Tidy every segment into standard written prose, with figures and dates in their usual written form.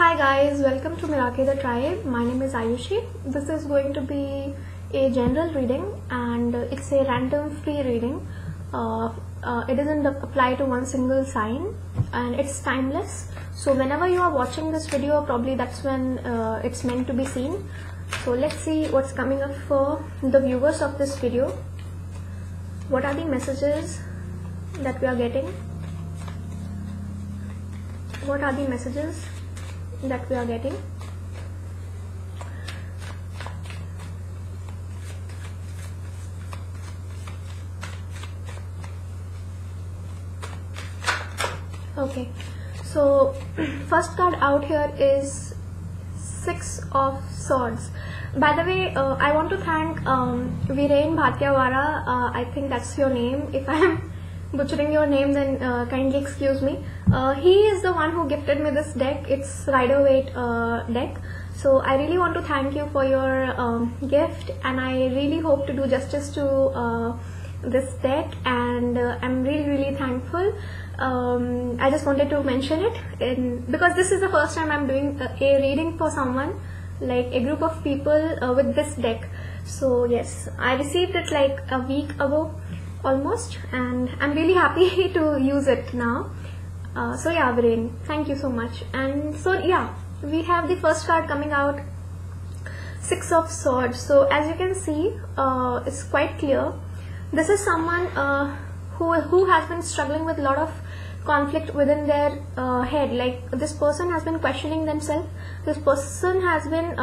Hi guys, welcome to Meraki the Tribe. My name is Ayushi. This is going to be a general reading and it's a random free reading. It doesn't apply to one single sign and it's timeless. So whenever you are watching this video, probably that's when it's meant to be seen. So let's see what's coming up for the viewers of this video. What are the messages that we are getting? What are the messages that we are getting? Okay, so first card out here is Six of Swords. By the way, I want to thank Virain Bhatiawara. I think that's your name. If I am butchering your name, then kindly excuse me. He is the one who gifted me this deck. It's Rider-Waite deck. So I really want to thank you for your gift, and I really hope to do justice to this deck, and I'm really thankful. I just wanted to mention it because this is the first time I'm doing a reading for someone, like a group of people with this deck. So yes, I received it like a week ago almost, and I'm really happy to use it now. So yeah, Virain, thank you so much. And so yeah, we have the first card coming out, Six of Swords. So as you can see, it's quite clear. This is someone who has been struggling with a lot of conflict within their head. Like, this person has been questioning themselves. This person has been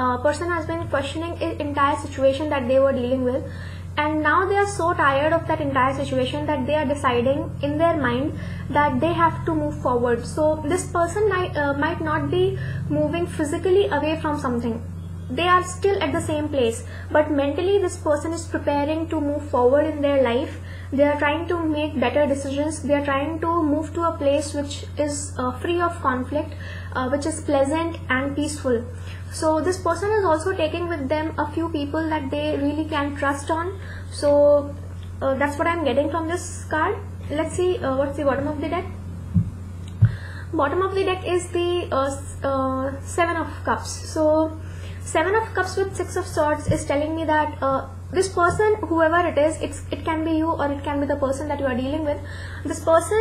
questioning the entire situation that they were dealing with, and now they are so tired of that entire situation that they are deciding in their mind that they have to move forward. So this person might not be moving physically away from something. They are still at the same place, but mentally this person is preparing to move forward in their life. They are trying to make better decisions. They are trying to move to a place which is free of conflict, which is pleasant and peaceful. So this person is also taking with them a few people that they really can trust on. So that's what I'm getting from this card. Let's see what's the bottom of the deck. Bottom of the deck is the Seven of Cups. So Seven of Cups with Six of Swords is telling me that this person, whoever it is, it can be you or it can be the person that you are dealing with. This person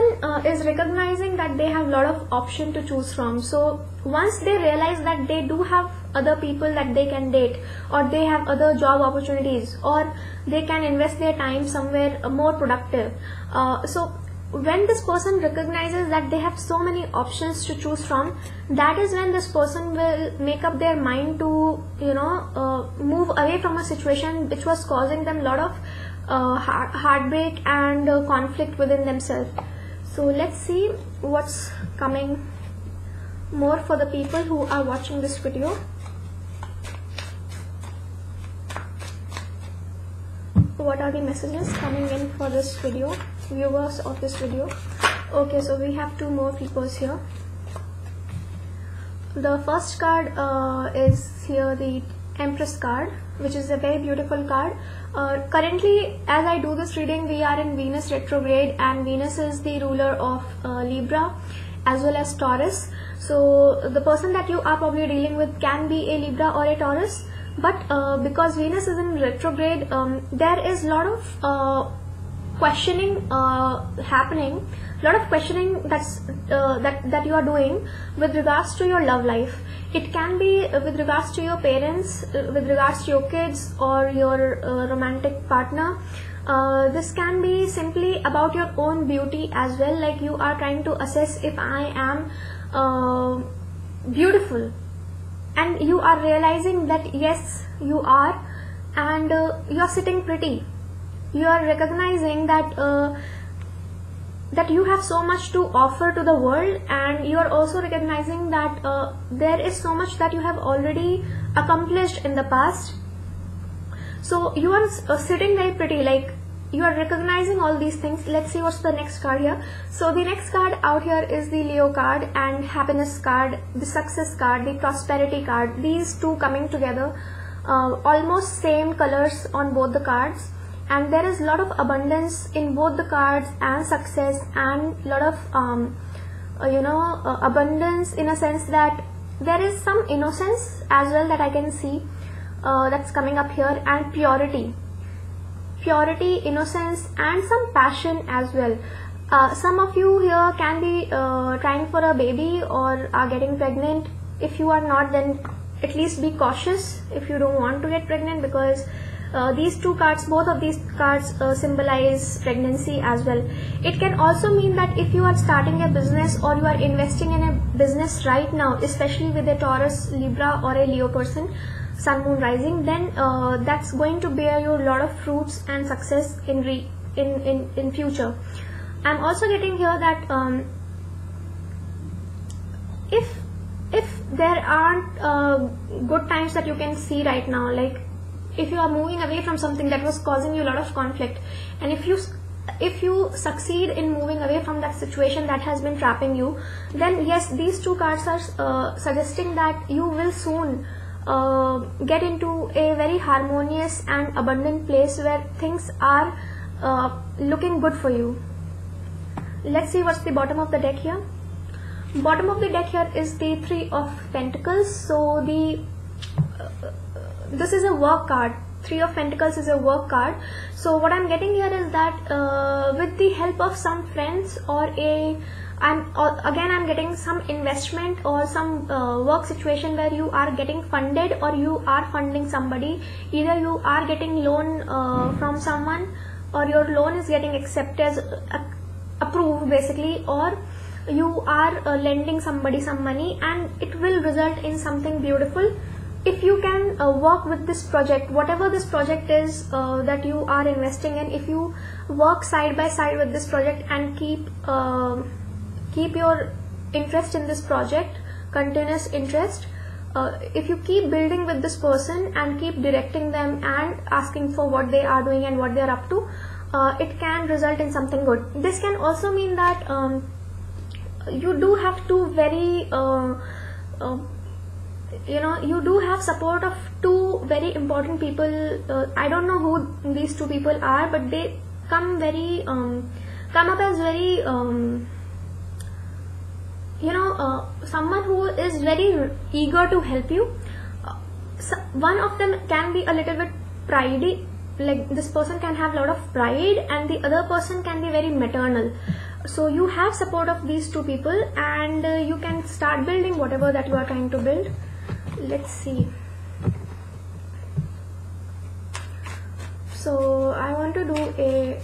is recognizing that they have a lot of option to choose from. So once they realize that they do have other people that they can date, or they have other job opportunities, or they can invest their time somewhere more productive. So when this person recognizes that they have so many options to choose from, that is when this person will make up their mind to, you know, move away from a situation which was causing them a lot of heartbreak and conflict within themselves. So let's see what's coming more for the people who are watching this video. What are the messages coming in for this video, viewers of this video? Okay, so we have two more flippers here. The first card is here, the Empress card, which is a very beautiful card. Currently, as I do this reading, we are in Venus retrograde, and Venus is the ruler of Libra as well as Taurus. So the person that you are probably dealing with can be a Libra or a Taurus, but because Venus is in retrograde, there is a lot of questioning happening, lot of questioning that you are doing with regards to your love life. It can be with regards to your parents, with regards to your kids, or your romantic partner. This can be simply about your own beauty as well, like you are trying to assess if I am beautiful, and you are realizing that yes, you are, and you're sitting pretty. You are recognizing that that you have so much to offer to the world, and you are also recognizing that there is so much that you have already accomplished in the past. So you are sitting very pretty, like you are recognizing all these things. Let's see what's the next card here. So the next card out here is the Leo card and Happiness card, the Success card, the Prosperity card. These two coming together, almost same colors on both the cards, and there is a lot of abundance in both the cards, and success, and lot of abundance in a sense that There is some innocence as well that I can see that's coming up here, and purity. Purity, innocence, and some passion as well. Some of you here can be trying for a baby or are getting pregnant. If you are not, then at least be cautious if you don't want to get pregnant, because these two cards, both of these cards symbolize pregnancy as well. It can also mean that if you are starting a business or you are investing in a business right now, especially with a Taurus, Libra or a Leo person, Sun, Moon, Rising, then that's going to bear you a lot of fruits and success in future. I'm also getting here that if there aren't good times that you can see right now, like if you are moving away from something that was causing you a lot of conflict, and if you succeed in moving away from that situation that has been trapping you, then yes, these two cards are suggesting that you will soon get into a very harmonious and abundant place where things are looking good for you. Let's see what's the bottom of the deck here. Bottom of the deck here is the Three of Pentacles. So this is a work card. Three of Pentacles is a work card. So what I'm getting here is that with the help of some friends or I'm getting some investment or some work situation where you are getting funded or you are funding somebody. Either you are getting loan from someone, or your loan is getting approved basically, or you are lending somebody some money, and it will result in something beautiful if you can work with this project, whatever this project is that you are investing in. If you work side by side with this project and keep your interest in this project, continuous interest, if you keep building with this person and keep directing them and asking for what they are doing and what they are up to, it can result in something good. This can also mean that you do have two very you do have support of two very important people. I don't know who these two people are, but they come up as very someone who is very eager to help you. One of them can be a little bit pridey, like this person can have a lot of pride, and the other person can be very maternal. So you have support of these two people, and you can start building whatever that you are trying to build. Let's see. So I want to do a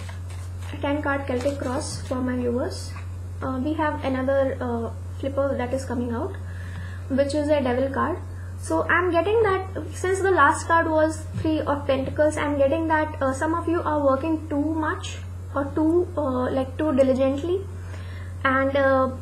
10 card Celtic cross for my viewers. We have another flipper that is coming out, which is a Devil card. So I'm getting that since the last card was Three of Pentacles, I'm getting that some of you are working too much or too diligently, and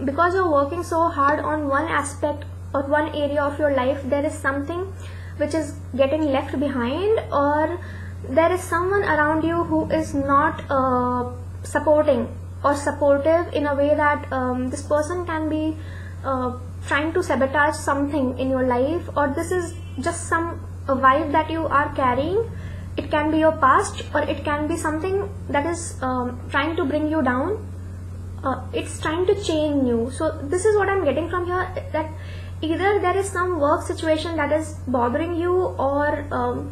because you're working so hard on one aspect or one area of your life, there is something which is getting left behind, or there is someone around you who is not supporting or supportive in a way that this person can be trying to sabotage something in your life, or this is just some vibe that you are carrying. It can be your past, or it can be something that is trying to bring you down. It's trying to chain you. So this is what I'm getting from here, that either there is some work situation that is bothering you, or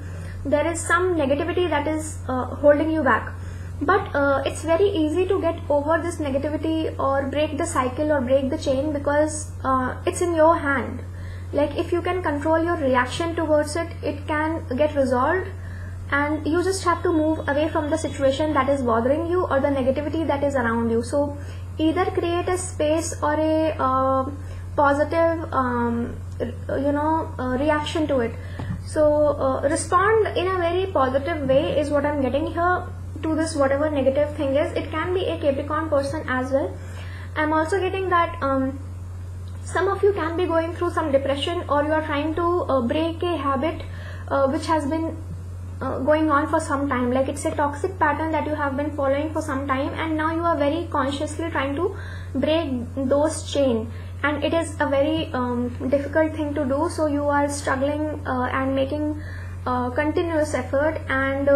there is some negativity that is holding you back. But it's very easy to get over this negativity or break the cycle or break the chain, because it's in your hand. Like if you can control your reaction towards it, it can get resolved, and you just have to move away from the situation that is bothering you or the negativity that is around you. So either create a space or a positive reaction to it. So respond in a very positive way is what I'm getting here to this whatever negative thing is. It can be a Capricorn person as well. I'm also getting that some of you can be going through some depression, or you are trying to break a habit which has been going on for some time. Like it's a toxic pattern that you have been following for some time, and now you are very consciously trying to break those chain, and it is a very difficult thing to do. So you are struggling and making continuous effort, and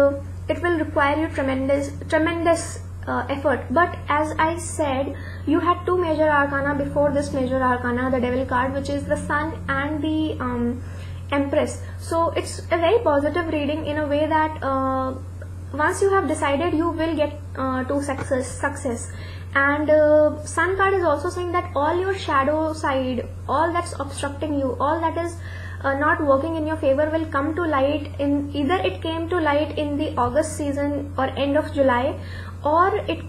it will require you tremendous effort. But as I said, you had two major arcana before this major arcana, the devil card, which is the sun and the empress. So it's a very positive reading in a way that once you have decided, you will get to success. And sun card is also saying that all your shadow side, all that's obstructing you, all that is not working in your favor will come to light. In either it came to light in the August season or end of July, or it,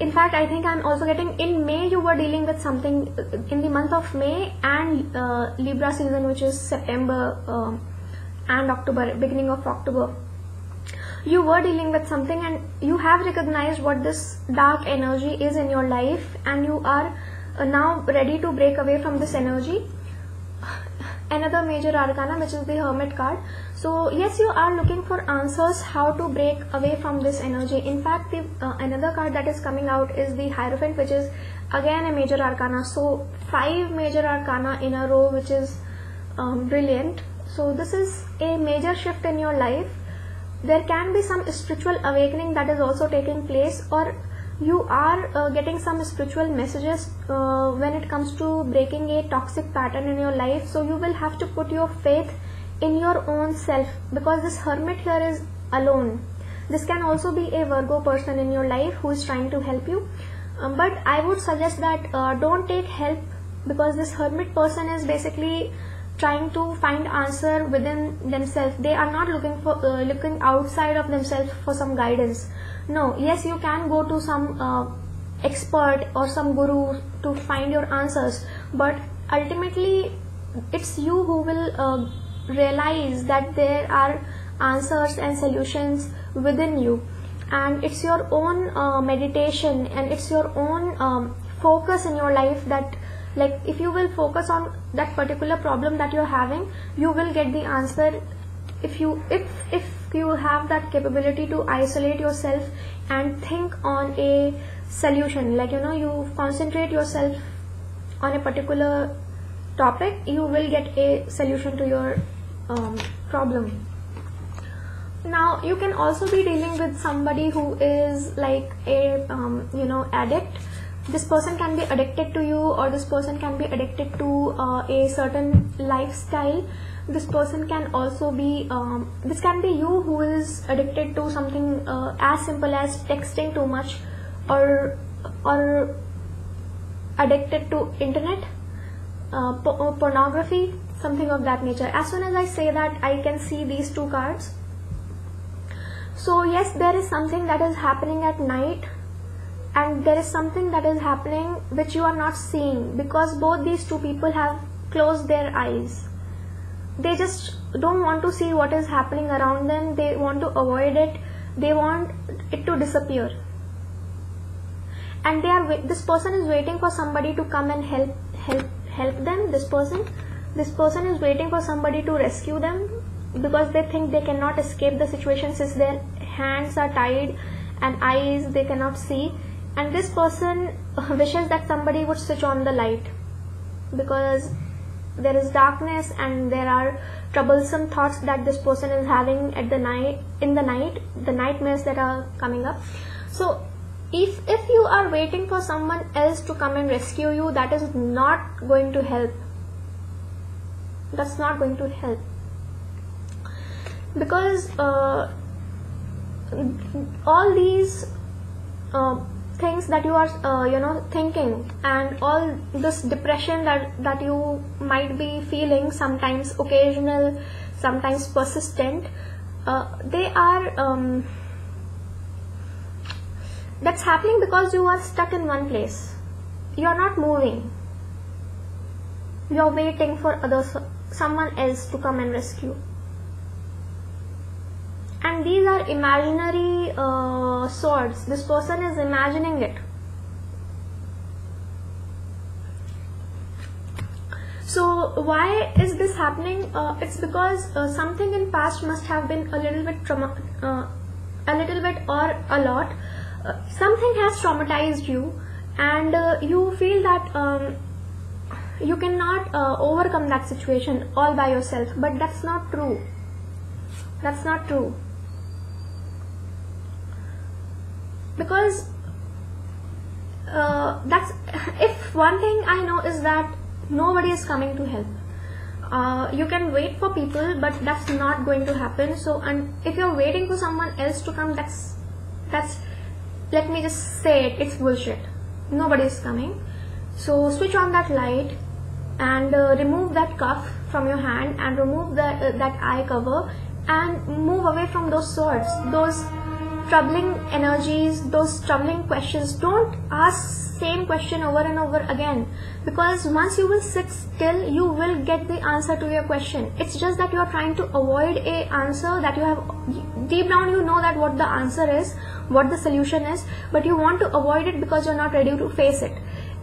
in fact I think I'm also getting in May you were dealing with something in the month of May and Libra season, which is September and October, beginning of October. You were dealing with something and you have recognized what this dark energy is in your life, and you are now ready to break away from this energy. Another major arcana, which is the hermit card. So yes, you are looking for answers how to break away from this energy. In fact, the another card that is coming out is the Hierophant, which is again a major arcana. So 5 major arcana in a row, which is brilliant. So this is a major shift in your life. There can be some spiritual awakening that is also taking place, or you are getting some spiritual messages when it comes to breaking a toxic pattern in your life. So you will have to put your faith in your own self, because this hermit here is alone. This can also be a Virgo person in your life who is trying to help you, but I would suggest that don't take help, because this hermit person is basically trying to find answer within themselves. They are not looking for looking outside of themselves for some guidance. No, yes, you can go to some expert or some guru to find your answers, but ultimately it's you who will realize that there are answers and solutions within you, and it's your own meditation and it's your own focus in your life that, like, if you will focus on that particular problem that you're having, you will get the answer. If you have that capability to isolate yourself and think on a solution, like, you know, you concentrate yourself on a particular topic, you will get a solution to your problem. Now you can also be dealing with somebody who is like a you know, addict. This person can be addicted to you, or this person can be addicted to a certain lifestyle. This person can also be this can be you who is addicted to something as simple as texting too much, or addicted to internet, pornography, something of that nature. As soon as I say that, I can see these two cards. So yes, there is something that is happening at night, and there is something that is happening which you are not seeing, because both these two people have closed their eyes. They just don't want to see what is happening around them. They want to avoid it. They want it to disappear. And they are, this person is waiting for somebody to come and help them. This person is waiting for somebody to rescue them, because they think they cannot escape the situation, since their hands are tied and eyes they cannot see. And this person wishes that somebody would switch on the light, because there is darkness and there are troublesome thoughts that this person is having at the night, the nightmares that are coming up. So if you are waiting for someone else to come and rescue you, that is not going to help. That's not going to help, because all these things that you are you know, thinking, and all this depression that you might be feeling, sometimes occasional, sometimes persistent, they are that's happening because you are stuck in one place. You are not moving. You are waiting for someone else to come and rescue. And these are imaginary swords. This person is imagining it. So why is this happening? It's because something in past must have been a little bit or a lot. Something has traumatized you, and you feel that you cannot overcome that situation all by yourself. But that's not true. That's not true. Because that's if one thing I know is that nobody is coming to help. You can wait for people, but that's not going to happen. So, and if you're waiting for someone else to come, that's let me just say it, it's bullshit. Nobody is coming. So switch on that light and remove that cuff from your hand and remove that eye cover and move away from those swords, those troubling energies, those troubling questions. Don't ask same question over and over again, because once you will sit still, you will get the answer to your question. It's just that you are trying to avoid an answer that you have deep down. You know that what the answer is, what the solution is, but you want to avoid it because you're not ready to face it.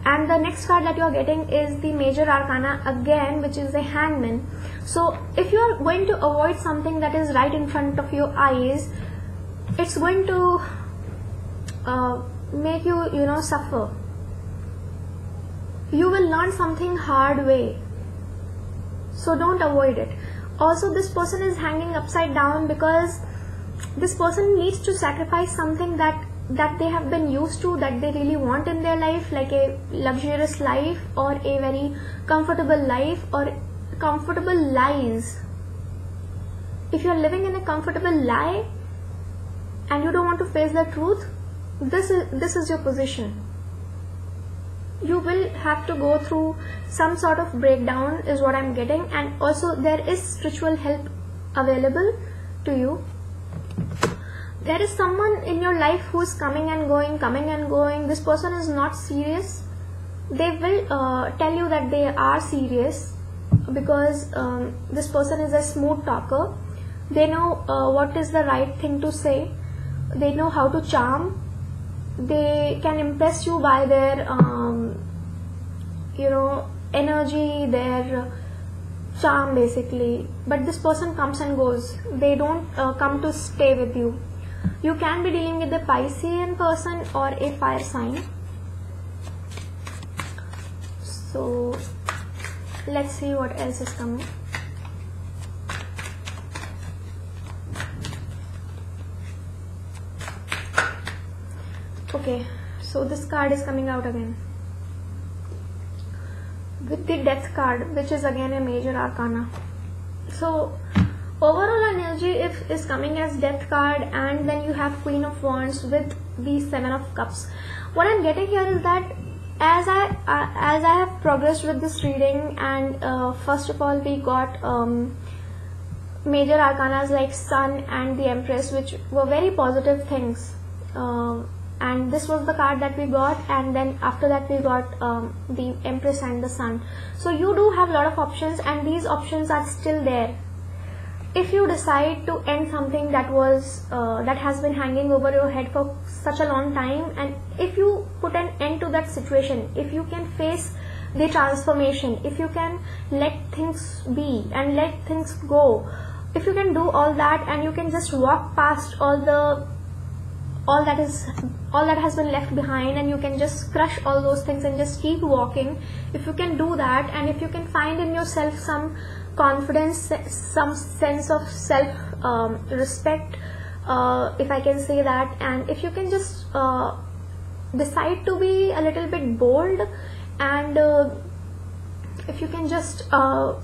And the next card that you are getting is the Major Arcana again, which is the Hangman. So if you are going to avoid something that is right in front of your eyes, it's going to make you, suffer. You will learn something hard way. So don't avoid it. Also, this person is hanging upside down because this person needs to sacrifice something that they have been used to, that they really want in their life, like a luxurious life or a very comfortable life or comfortable lies. If you are living in a comfortable lie and you don't want to face the truth, this is your position. You will have to go through some sort of breakdown is what I'm getting, and also there is spiritual help available to you. There is someone in your life who is coming and going, coming and going. This person is not serious. They will tell you that they are serious because this person is a smooth talker. They know what is the right thing to say. They know how to charm. They can impress you by their, energy, their charm basically. But this person comes and goes. They don't come to stay with you. You can be dealing with a Piscean person or a fire sign. So let's see what else is coming. Okay, so this card is coming out again with the Death card, which is again a Major Arcana. So overall energy is coming as Death card, and then you have Queen of Wands with the Seven of Cups. What I'm getting here is that as I have progressed with this reading, and first of all we got Major Arcanas like Sun and the Empress, which were very positive things, and this was the card that we got, and then after that we got the Empress and the Sun. So you do have a lot of options, and these options are still there. If you decide to end something that has been hanging over your head for such a long time, and if you put an end to that situation, if you can face the transformation, if you can let things be and let things go, if you can do all that and you can just walk past all that has been left behind, and you can just crush all those things and just keep walking, if you can do that, and if you can find in yourself some confidence, some sense of self respect, if I can say that, and if you can just decide to be a little bit bold, and if you can just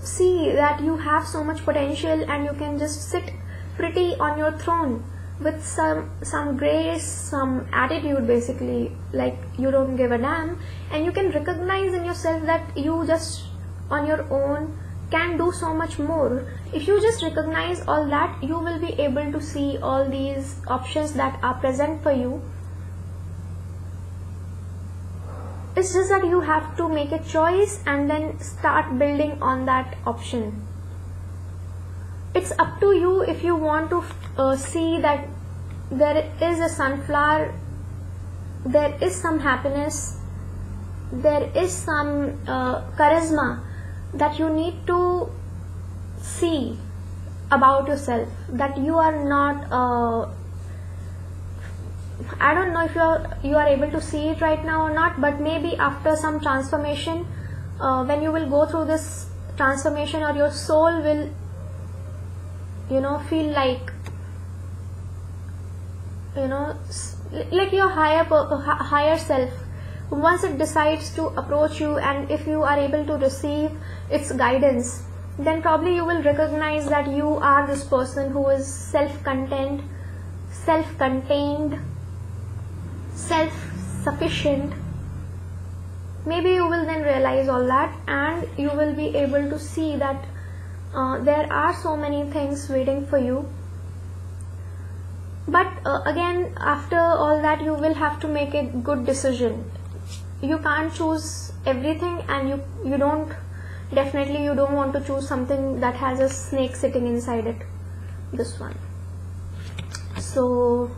see that you have so much potential and you can just sit pretty on your throne with some grace, some attitude basically, like you don't give a damn, and you can recognize in yourself that you just on your own can do so much more. If you just recognize all that, you will be able to see all these options that are present for you. It's just that you have to make a choice and then start building on that option. It's up to you if you want to see that there is a sunflower, there is some happiness, there is some charisma that you need to see about yourself, that you are not I don't know if you are able to see it right now or not, but maybe after some transformation, when you will go through this transformation, or your soul will feel like like your higher self once it decides to approach you, and if you are able to receive its guidance, then probably you will recognize that you are this person who is self-contained, self-sufficient. Maybe you will then realize all that, and you will be able to see that there are so many things waiting for you. But again, after all that, you will have to make a good decision. You can't choose everything, and you don't, definitely you don't want to choose something that has a snake sitting inside it, this one. So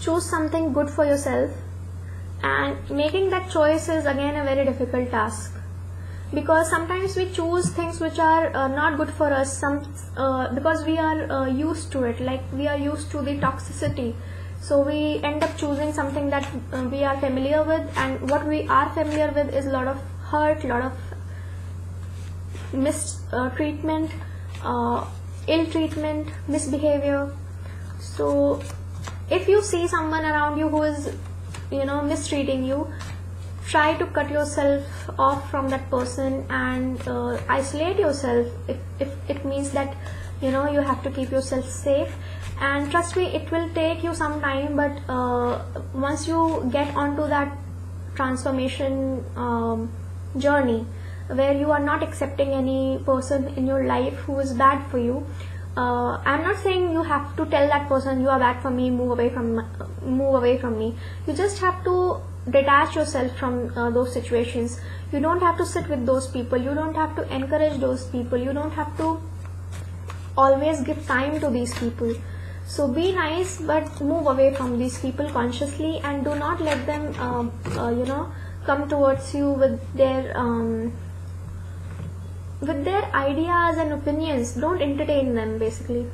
choose something good for yourself, and making that choice is again a very difficult task, because sometimes we choose things which are not good for us, because we are used to it, like we are used to the toxicity, so we end up choosing something that we are familiar with, and what we are familiar with is a lot of hurt, lot of mistreatment, ill treatment, misbehavior. So if you see someone around you who is, you know, mistreating you, try to cut yourself off from that person and isolate yourself if it means that, you know, you have to keep yourself safe. And trust me, it will take you some time, but once you get onto that transformation journey where you are not accepting any person in your life who is bad for you, I'm not saying you have to tell that person, you are bad for me, move away from me. You just have to detach yourself from those situations. You don't have to sit with those people, you don't have to encourage those people, you don't have to always give time to these people. So be nice, but move away from these people consciously, and do not let them you know, come towards you with their ideas and opinions. Don't entertain them, basically.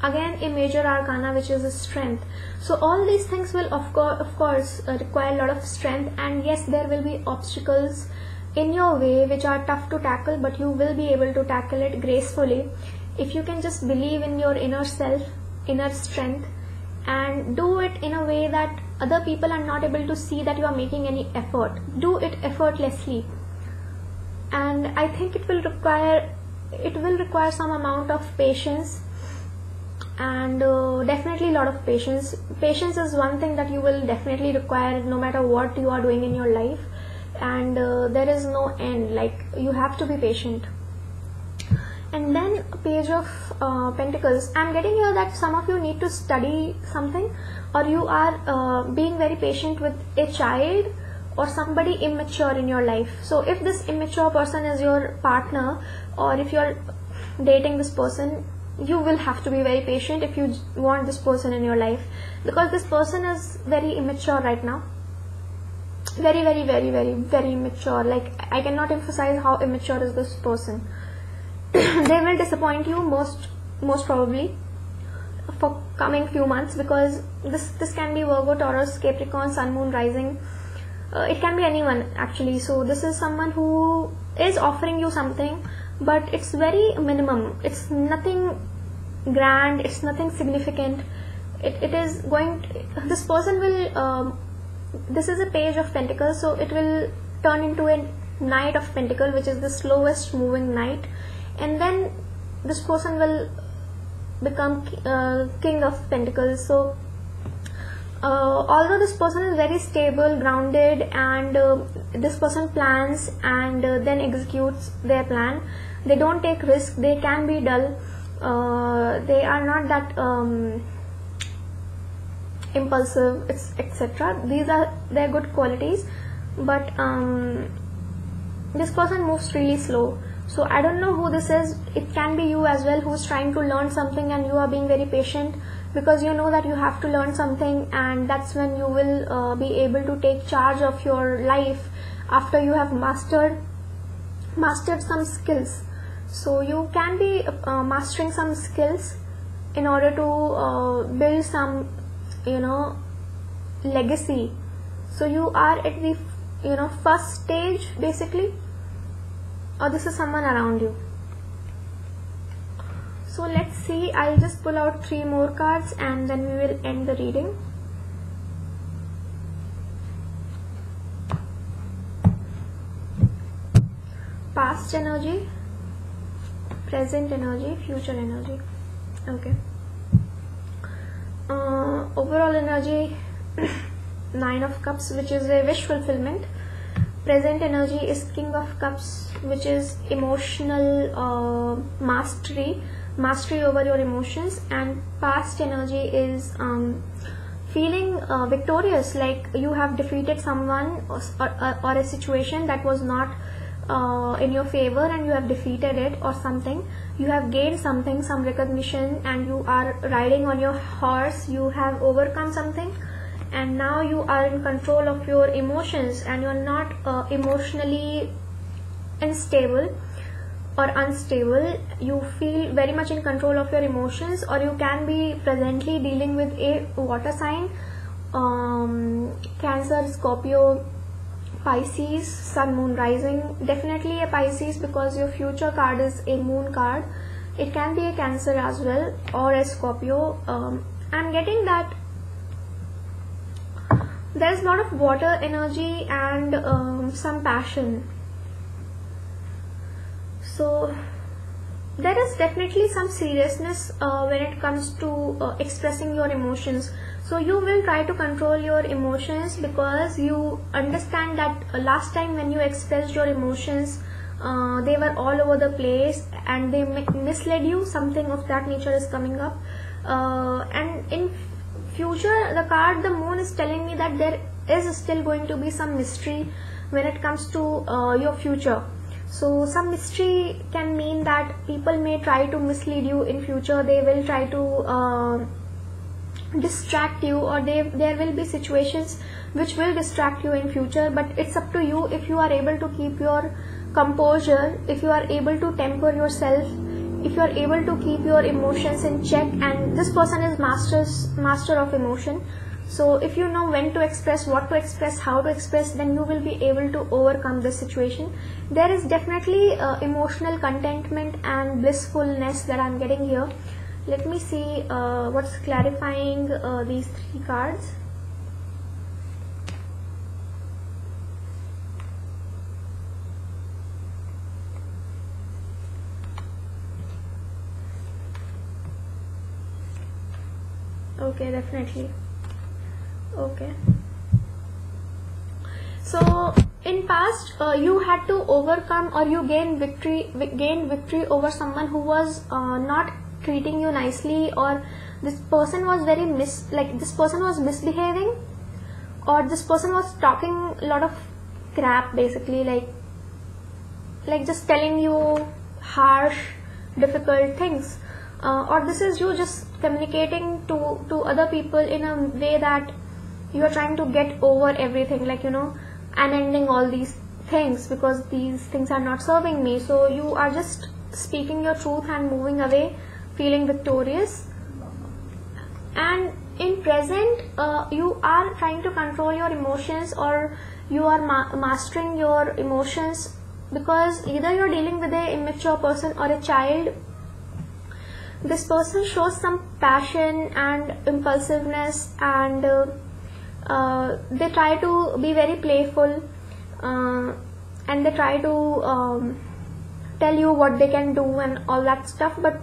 Again, a major arcana, which is a strength. So all these things will of course require a lot of strength, and yes, there will be obstacles in your way which are tough to tackle, but you will be able to tackle it gracefully if you can just believe in your inner self, inner strength, and do it in a way that other people are not able to see that you are making any effort. Do it effortlessly. And I think it will require some amount of patience, and definitely a lot of patience. Patience is one thing that you will definitely require no matter what you are doing in your life, and there is no end, like you have to be patient. And then Page of Pentacles. I'm getting here that some of you need to study something, or you are being very patient with a child or somebody immature in your life. So if this immature person is your partner, or if you're dating this person, you will have to be very patient if you want this person in your life, because this person is very immature right now. Very, very, very, very, very immature. Like, I cannot emphasize how immature is this person. They will disappoint you most probably for coming few months, because this can be Virgo, Taurus, Capricorn, Sun, Moon, Rising. It can be anyone, actually. So this is someone who is offering you something, but it's very minimum. It's nothing grand, it's nothing significant. It is going to, this person will this is a Page of Pentacles, so it will turn into a Knight of Pentacles, which is the slowest moving knight, and then this person will become King of Pentacles. So although this person is very stable, grounded, and this person plans and then executes their plan, they don't take risk, they can be dull, they are not that impulsive, etc. These are their good qualities, but this person moves really slow. So I don't know who this is. It can be you as well, who's trying to learn something, and you are being very patient, because you know that you have to learn something, and that's when you will be able to take charge of your life after you have mastered some skills. So you can be mastering some skills in order to build some, you know, legacy. So you are at the, you know, first stage, basically, or this is someone around you. So let's see, I'll just pull out 3 more cards and then we will end the reading. past energy, present energy, future energy. Okay. Overall energy, 9 of cups, which is a wish fulfillment. Present energy is King of Cups, which is emotional mastery over your emotions. And past energy is feeling victorious, like you have defeated someone or a situation that was not in your favor, and you have defeated it or something. You have gained something, some recognition, and you are riding on your horse. You have overcome something, and now you are in control of your emotions, and you are not emotionally unstable or unstable. You feel very much in control of your emotions, or you can be presently dealing with a water sign, Cancer, Scorpio, Pisces, Sun, Moon, Rising. Definitely a Pisces, because your future card is a Moon card. It can be a Cancer as well, or a Scorpio. I'm getting that there is a lot of water energy and some passion. So there is definitely some seriousness when it comes to expressing your emotions. So you will try to control your emotions, because you understand that last time when you expressed your emotions, they were all over the place and they misled you. Something of that nature is coming up. And in future, the card, the Moon, is telling me that there is still going to be some mystery when it comes to your future. So some mystery can mean that people may try to mislead you in future. They will try to distract you, or there will be situations which will distract you in future. But it's up to you if you are able to keep your composure, if you are able to temper yourself, if you are able to keep your emotions in check. And this person is master of emotion. So if you know when to express, what to express, how to express, then you will be able to overcome this situation. There is definitely emotional contentment and blissfulness that I'm getting here. Let me see what's clarifying these three cards. Okay, definitely. Okay, so in past you had to overcome, or you gained victory over someone who was not treating you nicely, or this person was very misbehaving, or this person was talking a lot of crap, basically like just telling you harsh, difficult things. Or this is you just communicating to other people in a way that you are trying to get over everything, like, you know, I'm ending all these things because these things are not serving me. So you are just speaking your truth and moving away, feeling victorious. And in present, you are trying to control your emotions, or you are mastering your emotions, because either you're dealing with an immature person or a child. This person shows some passion and impulsiveness, and they try to be very playful, and they try to tell you what they can do and all that stuff. But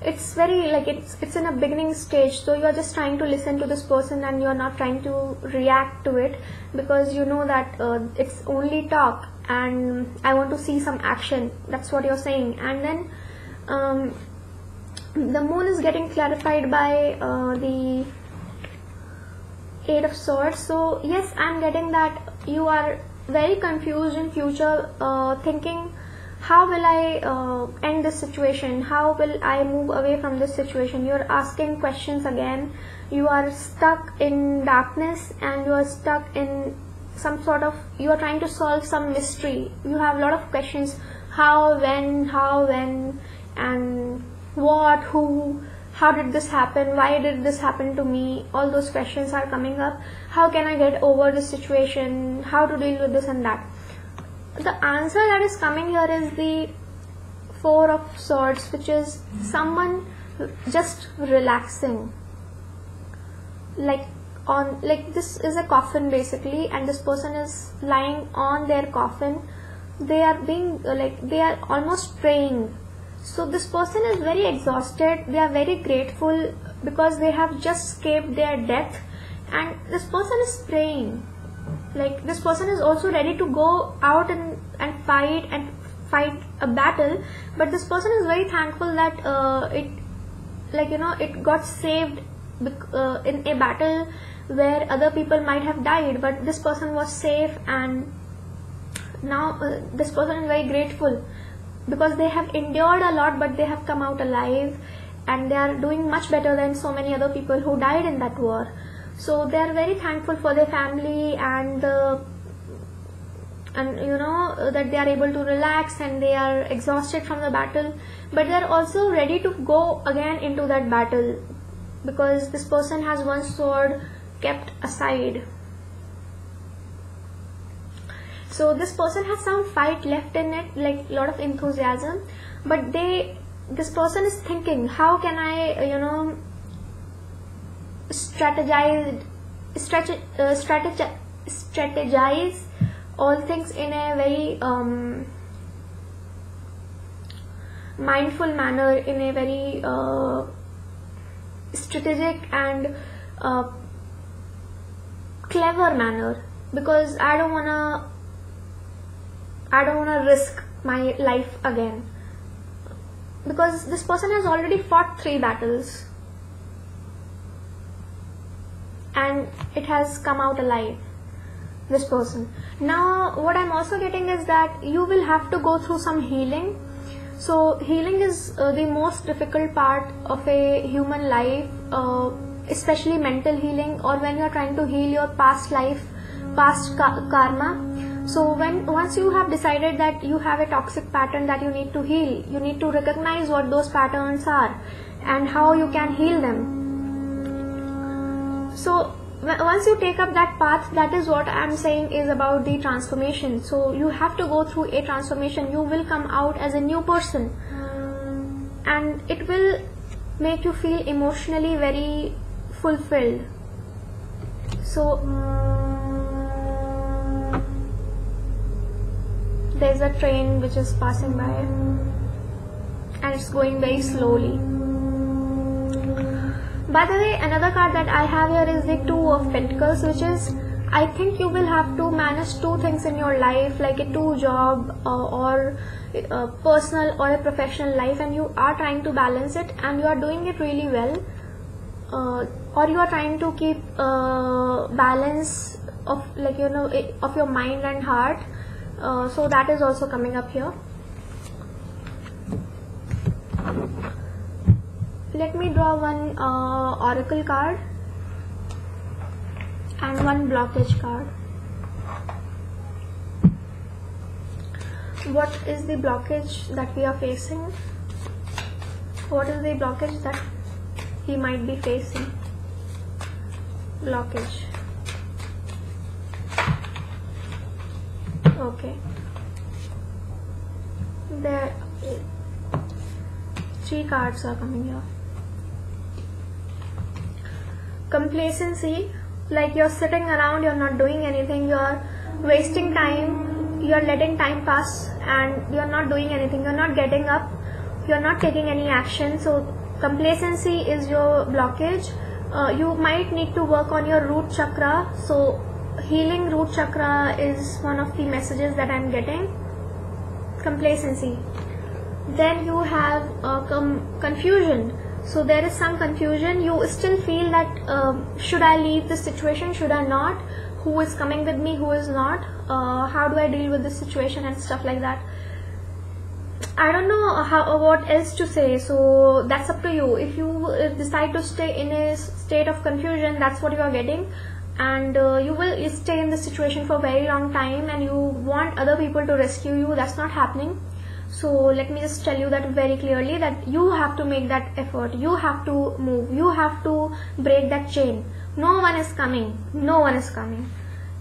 it's very it's in a beginning stage, so you're just trying to listen to this person, and you're not trying to react to it, because you know that it's only talk, and I want to see some action. That's what you're saying. And then the Moon is getting clarified by the Eight of Swords. So yes, I'm getting that you are very confused in future, thinking, how will I end this situation? How will I move away from this situation? You're asking questions again. You are stuck in darkness, and you are stuck in some sort of, you are trying to solve some mystery. You have a lot of questions. How, when, and what, who, how did this happen, why did this happen to me? All those questions are coming up. How can I get over this situation? How to deal with this and that? The answer that is coming here is the Four of Swords, which is someone just relaxing, like this is a coffin basically, and this person is lying on their coffin, they are being they are almost praying. So this person is very exhausted, they are very grateful because they have just escaped their death, and this person is praying. Like, this person is also ready to go out and fight a battle, but this person is very thankful that it got saved in a battle where other people might have died, but this person was safe, and now this person is very grateful because they have endured a lot, but they have come out alive and they are doing much better than so many other people who died in that war. So they are very thankful for their family and that they are able to relax, and they are exhausted from the battle, but they are also ready to go again into that battle because this person has one sword kept aside. So this person has some fight left in it, like a lot of enthusiasm, but this person is thinking, how can I strategize all things in a very mindful manner, in a very strategic and clever manner, because I don't wanna risk my life again, because this person has already fought 3 battles and it has come out alive, this person. Now what I'm also getting is that you will have to go through some healing. So healing is the most difficult part of a human life, especially mental healing, or when you're trying to heal your past life, past karma. So once you have decided that you have a toxic pattern that you need to heal, you need to recognize what those patterns are and how you can heal them. So once you take up that path, that is what I am saying is about the transformation. So you have to go through a transformation. You will come out as a new person, and it will make you feel emotionally very fulfilled. So there's a train which is passing by and it's going very slowly. By the way, another card that I have here is the 2 of Pentacles, which is, I think you will have to manage 2 things in your life, like a 2 job or a personal or a professional life, and you are trying to balance it and you are doing it really well, or you are trying to keep balance of of your mind and heart. So that is also coming up here. Let me draw one oracle card and one blockage card. What is the blockage that we are facing? What is the blockage that he might be facing? Blockage. Okay, there 3 cards are coming here. Complacency, like you're sitting around, you're not doing anything, you're wasting time, you're letting time pass and you're not doing anything, you're not getting up, you're not taking any action. So complacency is your blockage. You might need to work on your root chakra. So healing root chakra is one of the messages that I'm getting. Complacency. Then you have confusion. So there is some confusion. You still feel that should I leave this situation? Should I not? Who is coming with me? Who is not? How do I deal with this situation and stuff like that? I don't know what else to say. So that's up to you. If you decide to stay in a state of confusion, that's what you are getting. And you will stay in this situation for a very long time, and you want other people to rescue you. That's not happening. So let me just tell you that very clearly, that you have to make that effort. You have to move. You have to break that chain. No one is coming. No one is coming.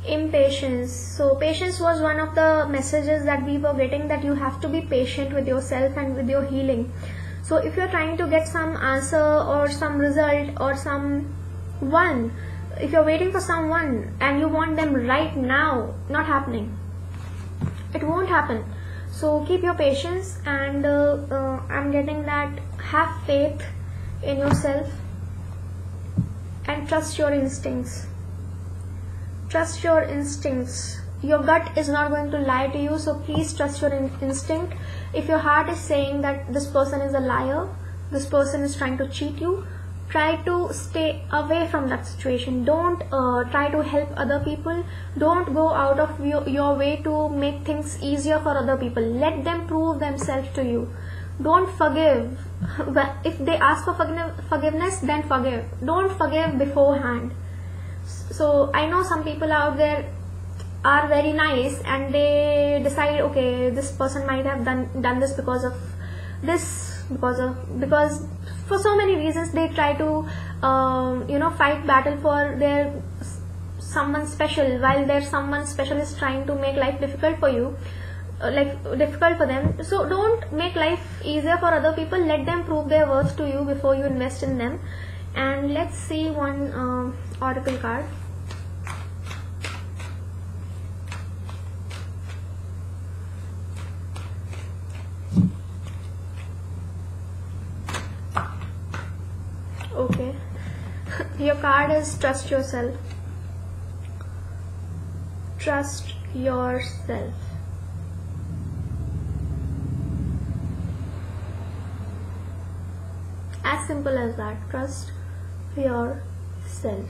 Impatience. So patience was one of the messages that we were getting, that you have to be patient with yourself and with your healing. So if you're trying to get some answer or some result or someone, if you're waiting for someone and you want them right now, not happening. It won't happen. So keep your patience, and I'm getting that have faith in yourself and trust your instincts. Trust your instincts. Your gut is not going to lie to you, so please trust your instinct. If your heart is saying that this person is a liar, this person is trying to cheat you, try to stay away from that situation. Don't try to help other people. Don't go out of your way to make things easier for other people. Let them prove themselves to you. Don't forgive. If they ask for forgiveness, then forgive. Don't forgive beforehand. So I know some people out there are very nice, and they decide, okay, this person might have done this because of this, because for so many reasons they try to fight battle for their someone special, while their someone special is trying to make life difficult for you, difficult for them. So don't make life easier for other people. Let them prove their worth to you before you invest in them. And let's see one oracle card. Okay, your card is trust yourself. Trust yourself. As simple as that. Trust yourself.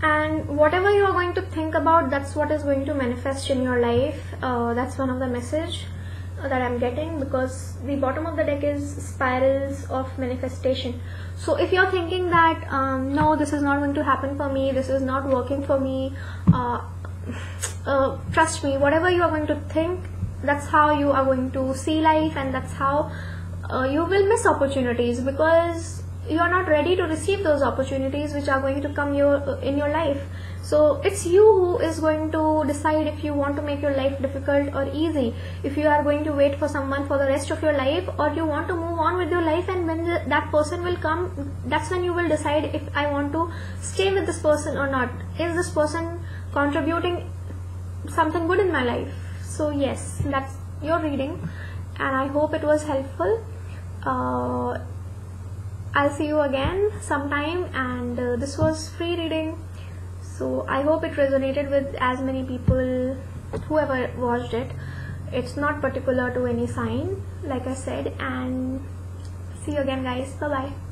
And whatever you are going to think about, that's what is going to manifest in your life. That's one of the messages that I'm getting, because the bottom of the deck is spirals of manifestation. So if you're thinking that no, this is not going to happen for me, this is not working for me, trust me, whatever you are going to think, that's how you are going to see life, and that's how you will miss opportunities, because you are not ready to receive those opportunities which are going to come in your life. So it's you who is going to decide if you want to make your life difficult or easy, if you are going to wait for someone for the rest of your life, or you want to move on with your life. And when that person will come, that's when you will decide if I want to stay with this person or not. Is this person contributing something good in my life? So yes, that's your reading, and I hope it was helpful. I'll see you again sometime, and this was free reading, so I hope it resonated with as many people, whoever watched it. It's not particular to any sign, like I said. And see you again, guys. Bye bye.